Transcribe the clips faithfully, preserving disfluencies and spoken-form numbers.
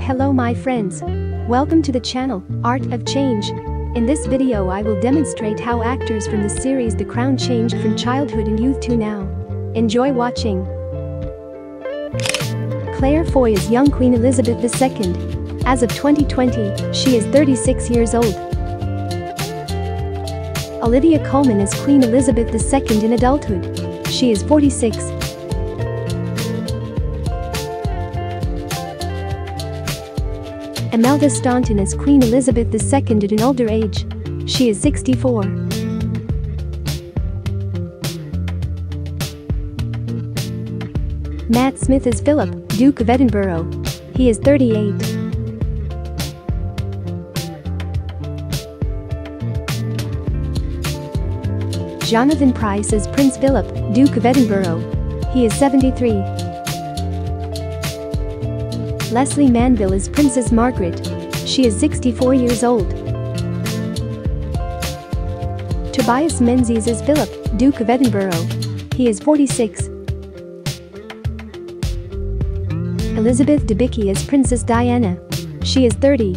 Hello my friends. Welcome to the channel, Art of Change. In this video I will demonstrate how actors from the series The Crown changed from childhood and youth to now. Enjoy watching. Claire Foy is young Queen Elizabeth the Second. As of twenty twenty, she is thirty-six years old. Olivia Colman is Queen Elizabeth the Second in adulthood. She is forty-six. Imelda Staunton is Queen Elizabeth the Second at an older age. She is sixty-four. Matt Smith is Philip, Duke of Edinburgh. He is thirty-eight. Jonathan Pryce is Prince Philip, Duke of Edinburgh. He is seventy-three. Lesley Manville is Princess Margaret. She is sixty-four years old. Tobias Menzies is Philip, Duke of Edinburgh. He is forty-six. Elizabeth Debicki is Princess Diana. She is thirty.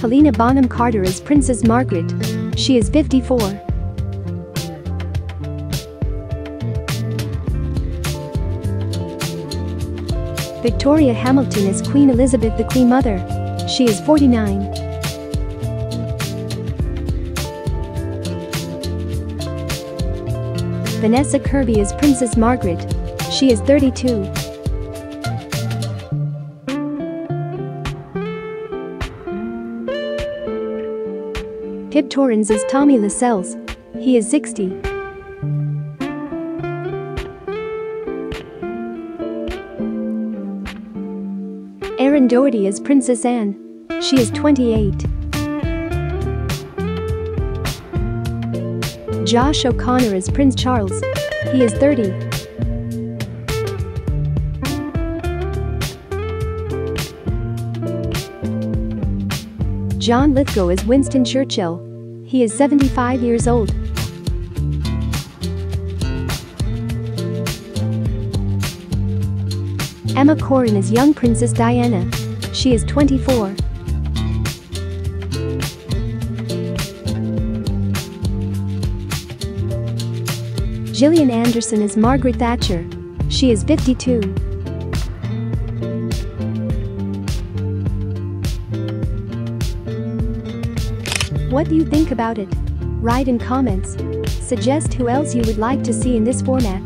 Helena Bonham Carter is Princess Margaret. She is fifty-four. Victoria Hamilton is Queen Elizabeth the Queen Mother. She is forty-nine. Vanessa Kirby is Princess Margaret. She is thirty-two. Pip Torrens is Tommy Lascelles. He is sixty. Erin Doherty is Princess Anne. She is twenty-eight. Josh O'Connor is Prince Charles. He is thirty. John Lithgow is Winston Churchill. He is seventy-five years old. Emma Corrin is young Princess Diana. She is twenty-four. Gillian Anderson is Margaret Thatcher. She is fifty-two. What do you think about it? Write in comments. Suggest who else you would like to see in this format.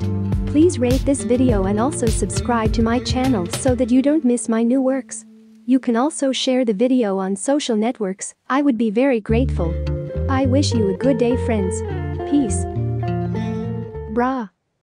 Please rate this video and also subscribe to my channel so that you don't miss my new works. You can also share the video on social networks, I would be very grateful. I wish you a good day friends. Peace. Brah.